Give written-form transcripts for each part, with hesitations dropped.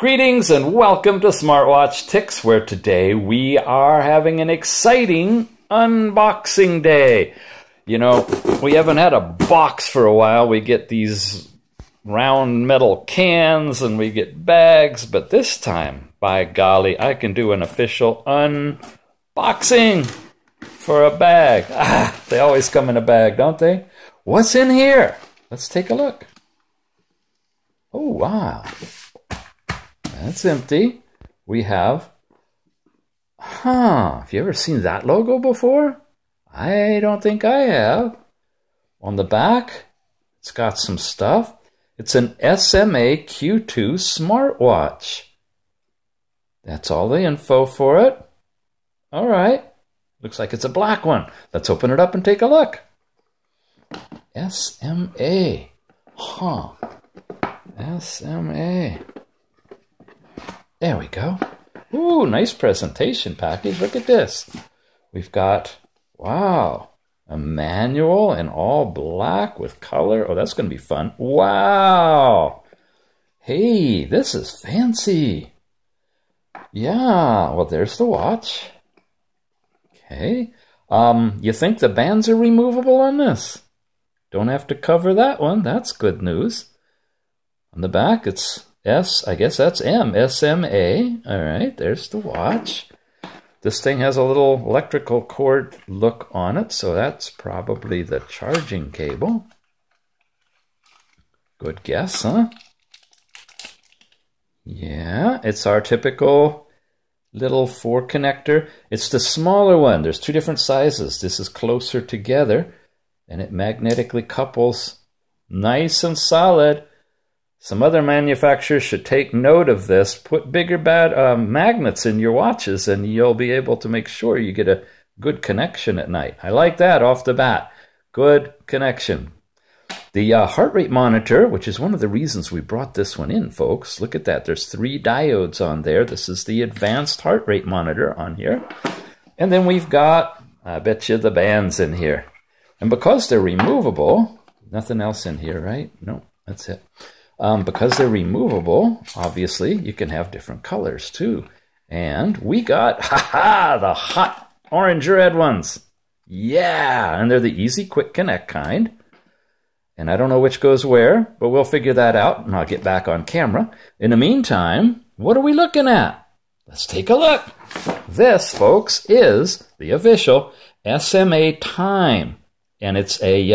Greetings and welcome to Smartwatch Ticks, where today we are having an exciting unboxing day. You know, we haven't had a box for a while. We get these round metal cans and we get bags, but this time, by golly, I can do an official unboxing for a bag. Ah, they always come in a bag, don't they? What's in here? Let's take a look. Oh, wow. That's empty. We have, have you ever seen that logo before? I don't think I have. On the back, it's got some stuff. It's an SMA-Q2 smartwatch. That's all the info for it. All right. Looks like it's a black one. Let's open it up and take a look. SMA. Huh. SMA. There we go. Ooh, nice presentation package. Look at this. We've got, wow, a manual in all black with color. Oh, that's going to be fun. Wow. Hey, this is fancy. Yeah, well, there's the watch. Okay. You think the bands are removable on this? Don't have to cover that one. That's good news. On the back, it's S, I guess that's M, SMA. All right, there's the watch. This thing has a little electrical cord look on it, so that's probably the charging cable. Good guess, huh? Yeah, it's our typical little 4 connector. It's the smaller one. There's 2 different sizes. This is closer together, and it magnetically couples nice and solid. Some other manufacturers should take note of this. Put bigger magnets in your watches and you'll be able to make sure you get a good connection at night. I like that off the bat. Good connection. The heart rate monitor, which is one of the reasons we brought this one in, folks. Look at that. There's 3 diodes on there. This is the advanced heart rate monitor on here. And then we've got, I bet you, the bands in here. And because they're removable, nothing else in here, right? No, that's it. Because they're removable, obviously, you can have different colors, too. And we got, ha-ha, the hot orange-red ones. Yeah, and they're the easy, quick connect kind. And I don't know which goes where, but we'll figure that out, and I'll get back on camera. In the meantime, what are we looking at? Let's take a look. This, folks, is the official SMA Time. And it's a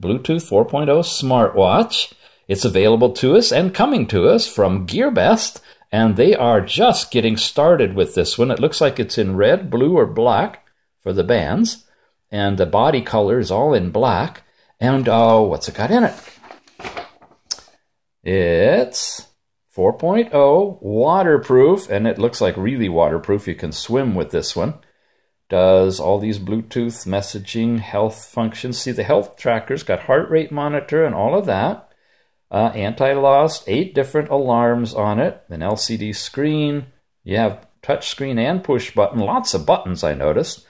Bluetooth 4.0 smartwatch. It's available to us and coming to us from Gearbest, and they are just getting started with this one. It looks like it's in red, blue, or black for the bands, and the body color is all in black. And what's it got in it? It's 4.0 waterproof, and it looks like really waterproof. You can swim with this one. Does all these Bluetooth messaging, health functions. See, the health tracker's got heart rate monitor and all of that. Anti-lost, 8 different alarms on it, an LCD screen. You have touch screen and push button. Lots of buttons, I noticed.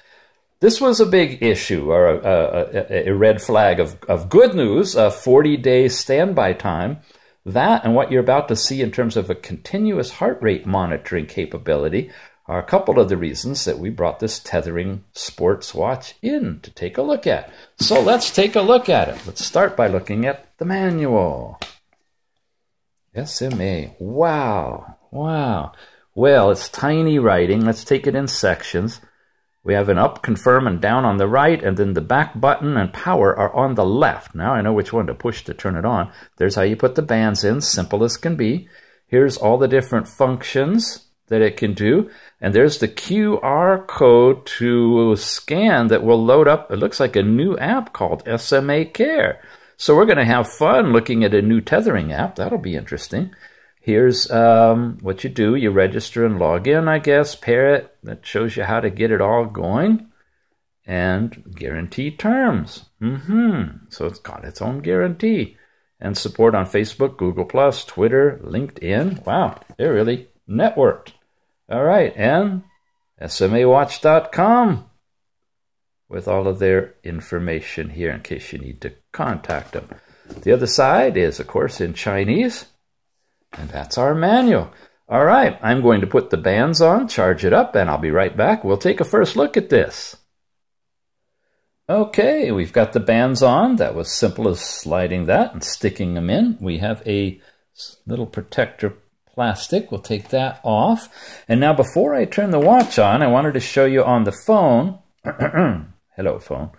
This was a big issue, or a red flag of good news, a 40-day standby time. That and what you're about to see in terms of a continuous heart rate monitoring capability are a couple of the reasons that we brought this tethering sports watch in to take a look at. So let's take a look at it. Let's start by looking at the manual. SMA. Wow. Wow. Well, it's tiny writing. Let's take it in sections. We have an up, confirm, and down on the right, and then the back button and power are on the left. Now I know which one to push to turn it on. There's how you put the bands in, simple as can be. Here's all the different functions that it can do, and there's the QR code to scan that will load up, it looks like a new app called SMA Care. So we're going to have fun looking at a new tethering app. That'll be interesting. Here's what you do. You register and log in, I guess, pair it. That shows you how to get it all going. And guarantee terms. So it's got its own guarantee. And support on Facebook, Google Plus, Twitter, LinkedIn. Wow, they're really networked. All right, and sma-watch.com with all of their information here in case you need to contact them. The other side is, of course, in Chinese, and that's our manual. All right, I'm going to put the bands on, charge it up, and I'll be right back. We'll take a first look at this. Okay, we've got the bands on. That was simple as sliding that and sticking them in. We have a little protector plastic. We'll take that off. And now before I turn the watch on, I wanted to show you on the phone. Hello, phone.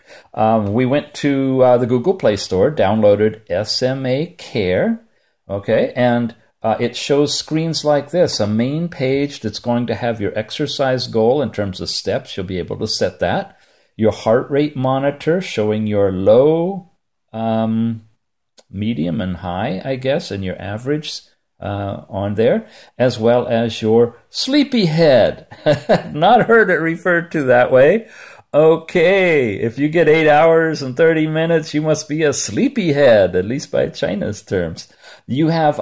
We went to the Google Play Store, downloaded SMA Care, okay, and it shows screens like this, a main page that's going to have your exercise goal in terms of steps. You'll be able to set that. Your heart rate monitor showing your low, medium, and high, I guess, and your average on there, as well as your sleepyhead. Not heard it referred to that way. Okay, if you get 8 hours and 30 minutes, you must be a sleepyhead, at least by China's terms. You have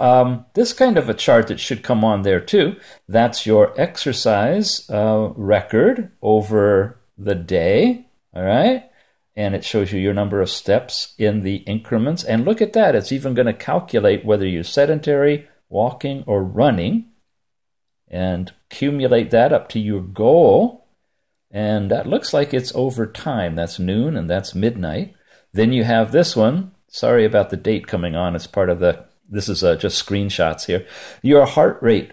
this kind of a chart that should come on there too. That's your exercise record over the day, all right? And it shows you your number of steps in the increments. And look at that, it's even going to calculate whether you're sedentary, walking, or running, and accumulate that up to your goal. And that looks like it's over time. That's noon and that's midnight. Then you have this one. Sorry about the date coming on. It's part of the, this is just screenshots here. Your heart rate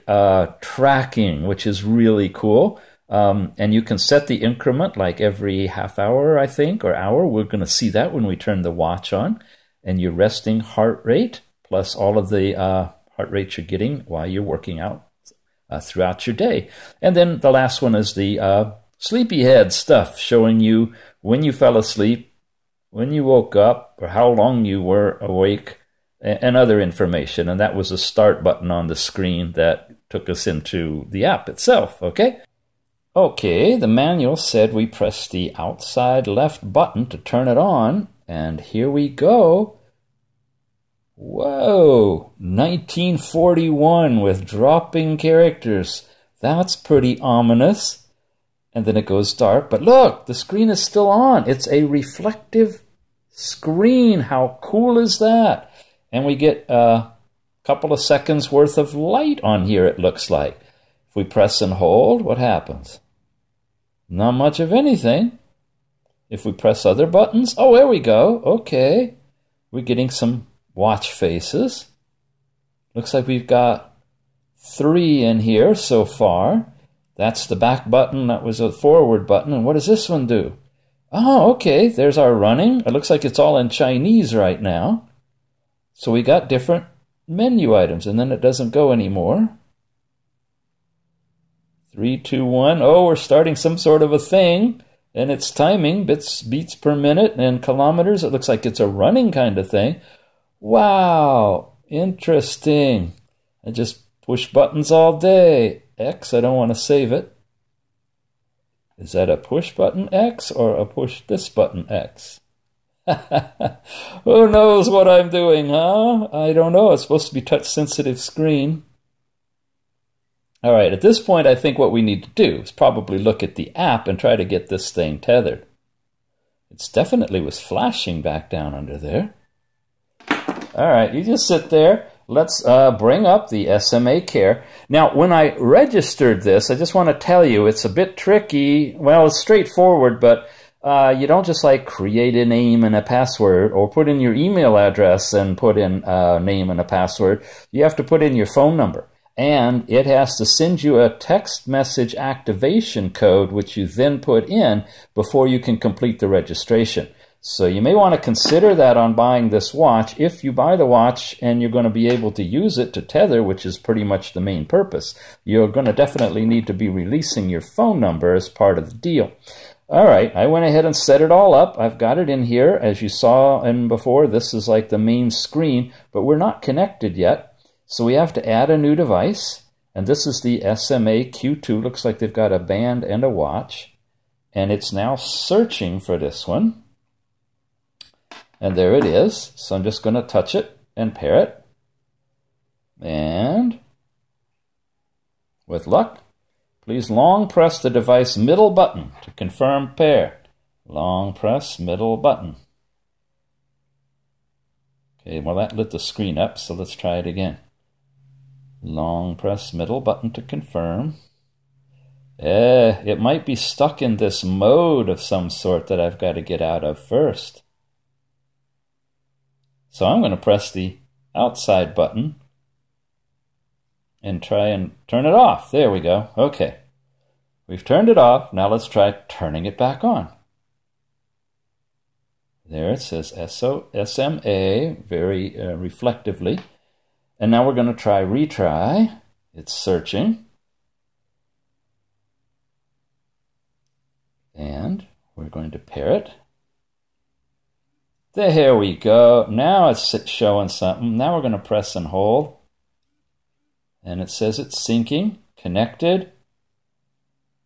tracking, which is really cool. And you can set the increment like every half hour, I think, or hour. We're going to see that when we turn the watch on. And your resting heart rate, plus all of the heart rates you're getting while you're working out throughout your day. And then the last one is the sleepyhead stuff, showing you when you fell asleep, when you woke up, or how long you were awake, and other information. And that was a start button on the screen that took us into the app itself, okay? Okay, the manual said we press the outside left button to turn it on, and here we go. Whoa, 1941 with dropping characters. That's pretty ominous. And then it goes dark, but look, the screen is still on. It's a reflective screen. How cool is that? And we get a couple of seconds worth of light on here, it looks like. If we press and hold, what happens? Not much of anything. If we press other buttons, oh, there we go. Okay, we're getting some watch faces. Looks like we've got 3 in here so far. That's the back button, that was a forward button, and what does this one do? Oh, okay, there's our running. It looks like it's all in Chinese right now. So we got different menu items, and then it doesn't go anymore. 3, 2, 1, oh, we're starting some sort of a thing, and it's timing, beats per minute, and kilometers. It looks like it's a running kind of thing. Wow, interesting. I just push buttons all day. X, I don't want to save it. Is that a push button X or a push this button X? Who knows what I'm doing, huh? I don't know. It's supposed to be touch sensitive screen. All right, at this point, I think what we need to do is probably look at the app and try to get this thing tethered. It definitely was flashing back down under there. All right, you just sit there. Let's bring up the SMA Care. Now, when I registered this, I just want to tell you it's a bit tricky. Well, it's straightforward, but you don't just like create a name and a password or put in your email address and put in a name and a password. You have to put in your phone number, and it has to send you a text message activation code, which you then put in before you can complete the registration. So you may want to consider that on buying this watch. If you buy the watch and you're going to be able to use it to tether, which is pretty much the main purpose, you're going to definitely need to be releasing your phone number as part of the deal. All right, I went ahead and set it all up. I've got it in here. As you saw and before, this is like the main screen, but we're not connected yet. So we have to add a new device. And this is the SMA-Q2. Looks like they've got a band and a watch. And it's now searching for this one. And there it is. So I'm just going to touch it and pair it. And with luck, please long press the device middle button to confirm pair. Long press middle button. Okay, well that lit the screen up, so let's try it again. Long press middle button to confirm. It might be stuck in this mode of some sort that I've got to get out of first. So I'm going to press the outside button and try and turn it off. There we go. Okay. We've turned it off. Now let's try turning it back on. There it says SMA very reflectively. And now we're going to try retry. It's searching. And we're going to pair it. There we go. Now it's showing something. Now we're going to press and hold. And it says it's syncing, connected.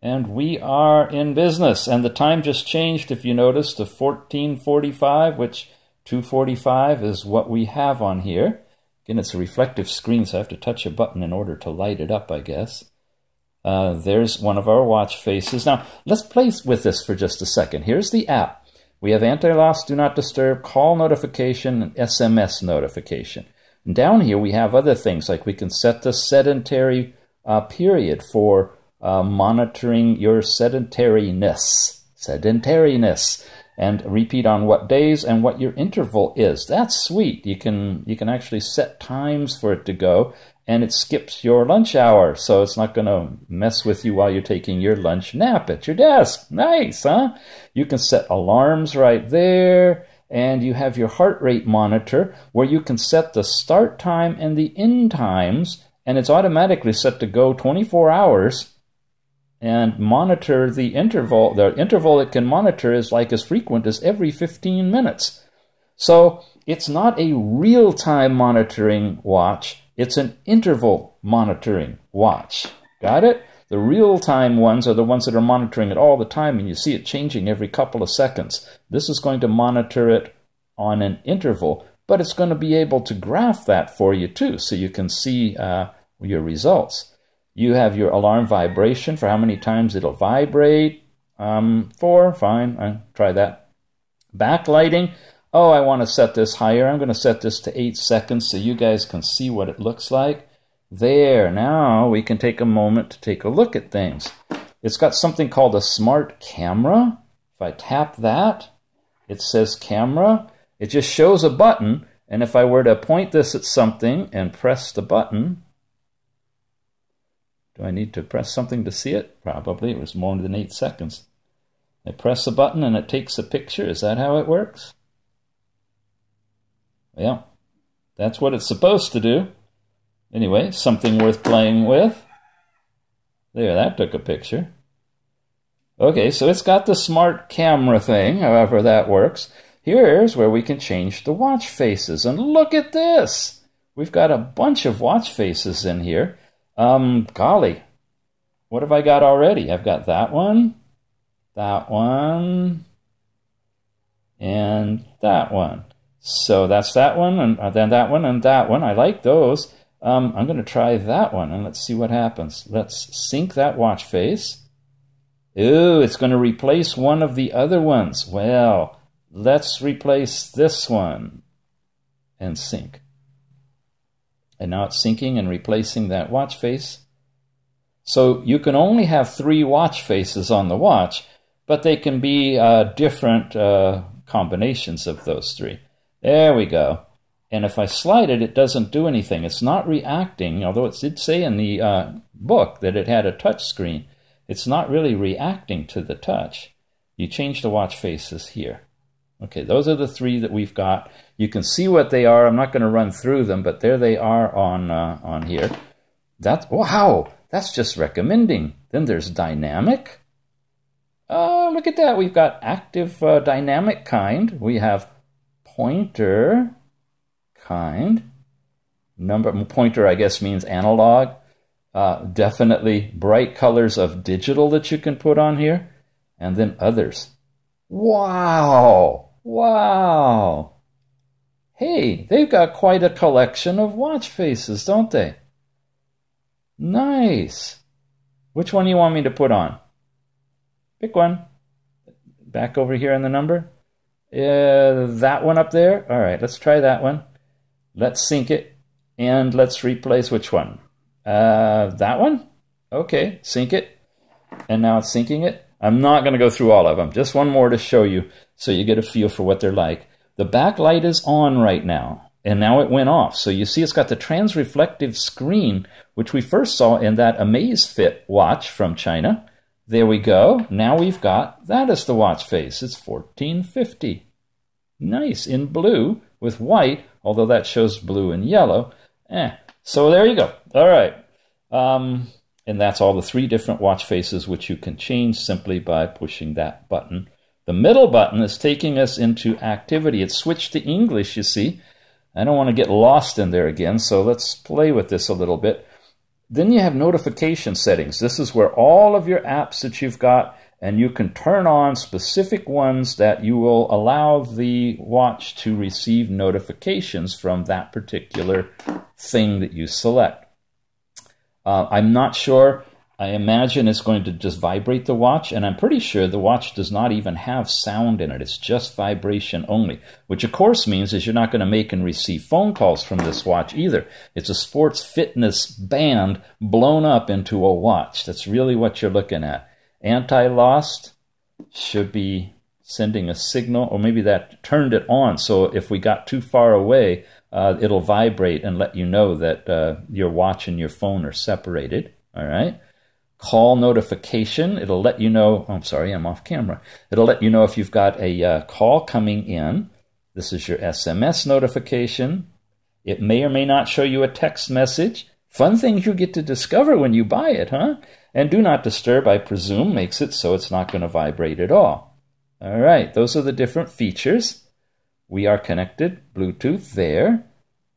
And we are in business. And the time just changed, if you notice, to 14:45, which 2:45 is what we have on here. Again, it's a reflective screen, so I have to touch a button in order to light it up, I guess. There's one of our watch faces. Now, let's play with this for just a second. Here's the app. We have anti-loss, do not disturb, call notification, and SMS notification. And down here, we have other things, like we can set the sedentary period for monitoring your sedentariness, and repeat on what days and what your interval is. That's sweet. You can actually set times for it to go, and it skips your lunch hour, so it's not going to mess with you while you're taking your lunch nap at your desk. Nice, huh? You can set alarms right there, and you have your heart rate monitor where you can set the start time and the end times, and it's automatically set to go 24 hours and monitor the interval. The interval it can monitor is like as frequent as every 15 minutes. So it's not a real-time monitoring watch. It's an interval monitoring watch. Got it? The real-time ones are the ones that are monitoring it all the time, and you see it changing every couple of seconds. This is going to monitor it on an interval, but it's going to be able to graph that for you too, so you can see your results. You have your alarm vibration for how many times it'll vibrate. 4, fine, I'll try that. Backlighting, oh, I want to set this higher. I'm going to set this to 8 seconds so you guys can see what it looks like. There, now we can take a moment to take a look at things. It's got something called a smart camera. If I tap that, it says camera. It just shows a button, and if I were to point this at something and press the button, do I need to press something to see it? Probably. It was more than 8 seconds. I press a button and it takes a picture. Is that how it works? Well, that's what it's supposed to do. Anyway, something worth playing with. There, that took a picture. Okay, so it's got the smart camera thing, however that works. Here's where we can change the watch faces. And look at this! We've got a bunch of watch faces in here. Golly, what have I got already? I've got that one, and that one. So that's that one, and then that one, and that one. I like those. I'm going to try that one, and let's see what happens. Let's sync that watch face. Ooh, it's going to replace one of the other ones. Well, let's replace this one and sync. And now it's syncing and replacing that watch face. So you can only have 3 watch faces on the watch, but they can be different combinations of those 3. There we go. And if I slide it, it doesn't do anything. It's not reacting, although it did say in the book that it had a touch screen. It's not really reacting to the touch. You change the watch faces here. Okay, those are the 3 that we've got. You can see what they are. I'm not going to run through them, but there they are on here. That's, wow, that's just recommending. Then there's dynamic. Oh, look at that. We've got active dynamic kind. We have pointer kind. Pointer, I guess, means analog. Definitely bright colors of digital that you can put on here. And then others. Wow! Wow! Hey, they've got quite a collection of watch faces, don't they? Nice! Which one do you want me to put on? Pick one. Back over here in the number. That one up there? All right, let's try that one. Let's sync it, and let's replace which one? That one? Okay, sync it. And now it's syncing it. I'm not going to go through all of them. Just one more to show you so you get a feel for what they're like. The backlight is on right now, and now it went off. So you see it's got the trans-reflective screen, which we first saw in that Amazefit watch from China. There we go. Now we've got, that is the watch face. It's 1450. Nice, in blue with white, although that shows blue and yellow. So there you go. All right. And that's all the three different watch faces, which you can change simply by pushing that button. The middle button is taking us into activity. It's switched to English, you see. I don't want to get lost in there again, so let's play with this a little bit. Then you have notification settings. This is where all of your apps that you've got, and you can turn on specific ones that you will allow the watch to receive notifications from that particular thing that you select. I'm not sure. I imagine it's going to just vibrate the watch, and I'm pretty sure the watch does not even have sound in it. It's just vibration only, which of course means is you're not going to make and receive phone calls from this watch either. It's a sports fitness band blown up into a watch. That's really what you're looking at. Anti-lost should be sending a signal, or maybe that turned it on, so if we got too far away, it'll vibrate and let you know that your watch and your phone are separated. All right. Call notification. It'll let you know. I'm sorry, I'm off camera. It'll let you know if you've got a call coming in. This is your SMS notification. It may or may not show you a text message. Fun things you get to discover when you buy it, huh? And do not disturb, I presume, makes it so it's not going to vibrate at all. All right. Those are the different features. We are connected, Bluetooth there.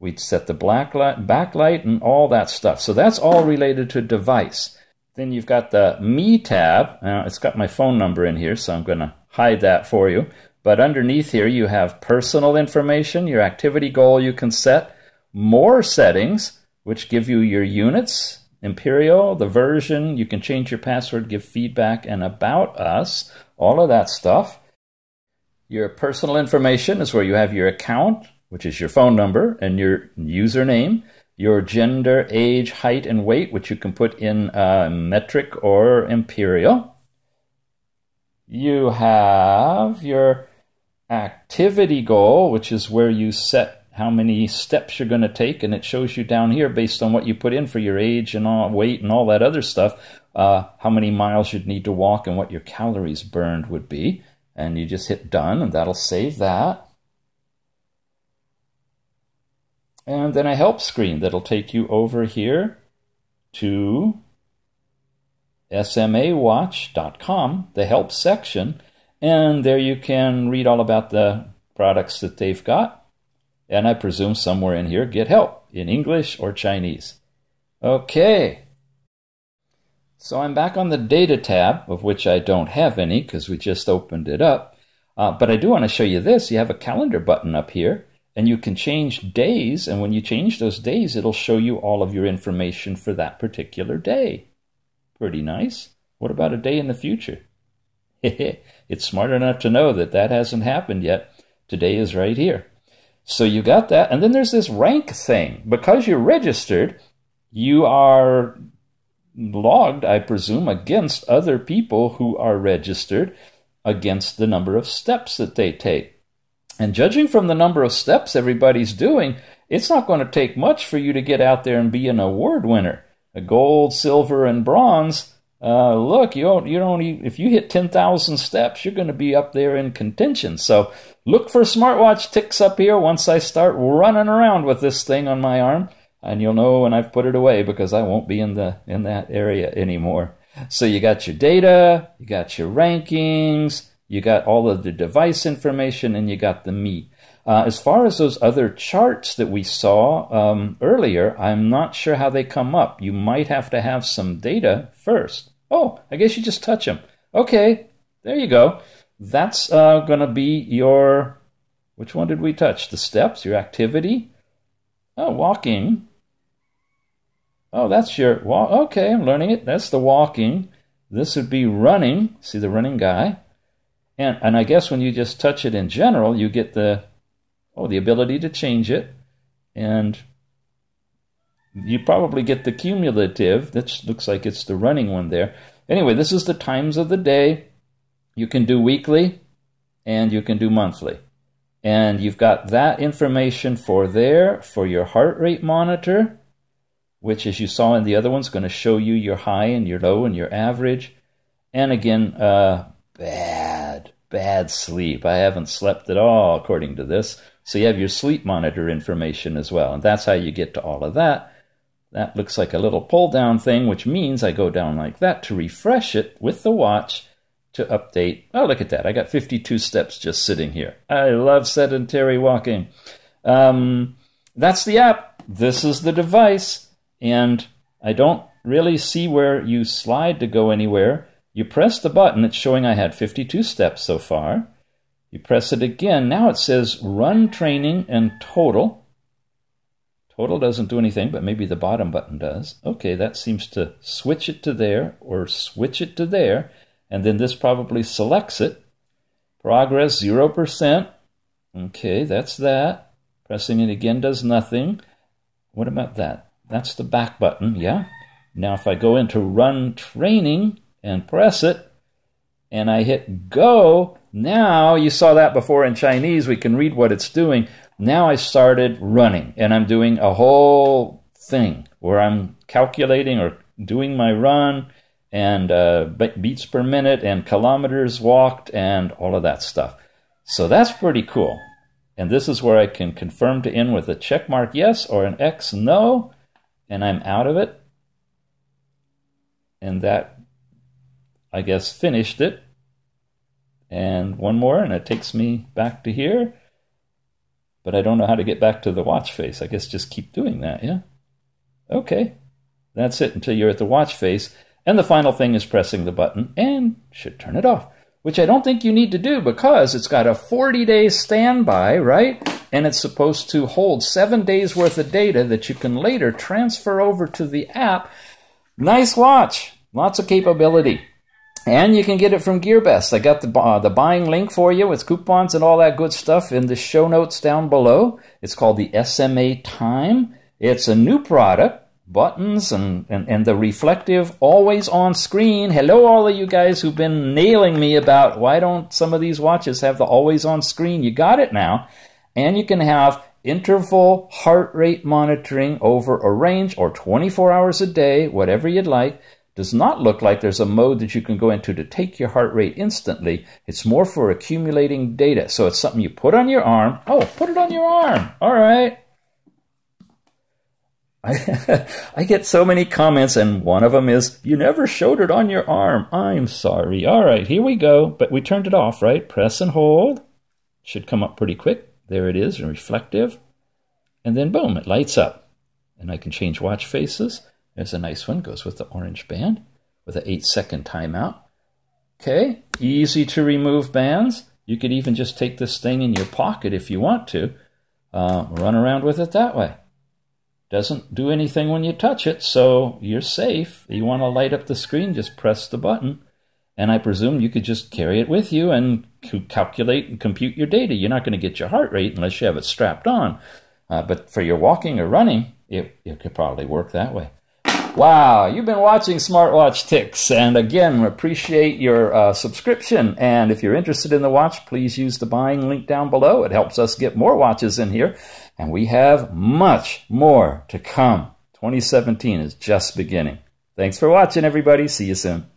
We'd set the backlight and all that stuff. So that's all related to device. Then you've got the Me tab. Now it's got my phone number in here, so I'm going to hide that for you. But underneath here, you have personal information, your activity goal you can set, more settings, which give you your units, imperial, the version. You can change your password, give feedback, and about us, all of that stuff. Your personal information is where you have your account, which is your phone number and your username, your gender, age, height, and weight, which you can put in metric or imperial. You have your activity goal, which is where you set how many steps you're going to take, and it shows you down here based on what you put in for your age and all, weight and all that other stuff, how many miles you'd need to walk and what your calories burned would be. And you just hit done, and that'll save that. And then a help screen that'll take you over here to sma-watch.com, the help section. And there you can read all about the products that they've got. And I presume somewhere in here, get help in English or Chinese. Okay. So I'm back on the data tab, of which I don't have any because we just opened it up. But I do want to show you this. You have a calendar button up here, and you can change days. And when you change those days, it'll show you all of your information for that particular day. Pretty nice. What about a day in the future? It's smart enough to know that that hasn't happened yet. Today is right here. So you got that. And then there's this rank thing. Because you're registered, you are logged, I presume, against other people who are registered against the number of steps that they take. And judging from the number of steps everybody's doing, it's not going to take much for you to get out there and be an award winner. A gold, silver, and bronze, look, you don't even, if you hit 10,000 steps, you're going to be up there in contention. So look for Smartwatch Ticks up here once I start running around with this thing on my arm. And you'll know when I've put it away because I won't be in that area anymore. So you got your data, you got your rankings, you got all of the device information, and you got the Me. As far as those other charts that we saw earlier, I'm not sure how they come up. You might have to have some data first. Oh, I guess you just touch them. Okay, there you go. That's going to be your, which one did we touch? The steps, your activity. Oh, walking. Oh, that's your walk. Okay, I'm learning it. That's the walking. This would be running. See the running guy. And I guess when you just touch it in general, you get the ability to change it. And you probably get the cumulative. That looks like it's the running one there. Anyway, this is the times of the day. You can do weekly and you can do monthly. And you've got that information for there, for your heart rate monitor, which, as you saw in the other one, is going to show you your high and your low and your average. And again, bad sleep. I haven't slept at all, according to this. So you have your sleep monitor information as well. And that's how you get to all of that. That looks like a little pull down thing, which means I go down like that to refresh it with the watch to update. Oh, look at that. I got 52 steps just sitting here. I love sedentary walking. That's the app. This is the device. And I don't really see where you slide to go anywhere. You press the button. It's showing I had 52 steps so far. You press it again. Now it says run training and total. Total doesn't do anything, but maybe the bottom button does. Okay, that seems to switch it to there or switch it to there. And then this probably selects it. Progress, 0%. Okay, that's that. Pressing it again does nothing. What about that? That's the back button, yeah. Now if I go into run training and press it, and I hit go. Now, you saw that before in Chinese, we can read what it's doing. Now I started running, and I'm doing a whole thing where I'm calculating or doing my run and beats per minute and kilometers walked and all of that stuff. So that's pretty cool. And this is where I can confirm to end with a check mark yes or an X no, and I'm out of it. And that, I guess, finished it. And one more, and it takes me back to here. But I don't know how to get back to the watch face. I guess just keep doing that, yeah? Okay. That's it until you're at the watch face. And the final thing is pressing the button and should turn it off, which I don't think you need to do because it's got a 40-day standby, right? And it's supposed to hold 7 days worth of data that you can later transfer over to the app. Nice watch. Lots of capability. And you can get it from Gearbest. I got the buying link for you with coupons and all that good stuff in the show notes down below. It's called the SMA Time. It's a new product. Buttons and the reflective always on screen. Hello, all of you guys who've been nailing me about why don't some of these watches have the always on screen. You got it now. And you can have interval heart rate monitoring over a range or 24 hours a day, whatever you'd like. Does not look like there's a mode that you can go into to take your heart rate instantly. It's more for accumulating data. So it's something you put on your arm. Oh, put it on your arm. All right. I get so many comments, and one of them is, you never showed it on your arm. I'm sorry. All right, here we go. But we turned it off, right? Press and hold. Should come up pretty quick. There it is, reflective. And then boom, it lights up. And I can change watch faces. There's a nice one, goes with the orange band with an 8-second timeout. Okay, easy to remove bands. You could even just take this thing in your pocket if you want to. Run around with it that way. Doesn't do anything when you touch it, so you're safe. You want to light up the screen, just press the button. And I presume you could just carry it with you and calculate and compute your data. You're not going to get your heart rate unless you have it strapped on. But for your walking or running, it could probably work that way. Wow, you've been watching Smartwatch Ticks, and again, appreciate your subscription. And if you're interested in the watch, please use the buying link down below. It helps us get more watches in here, and we have much more to come. 2017 is just beginning. Thanks for watching, everybody. See you soon.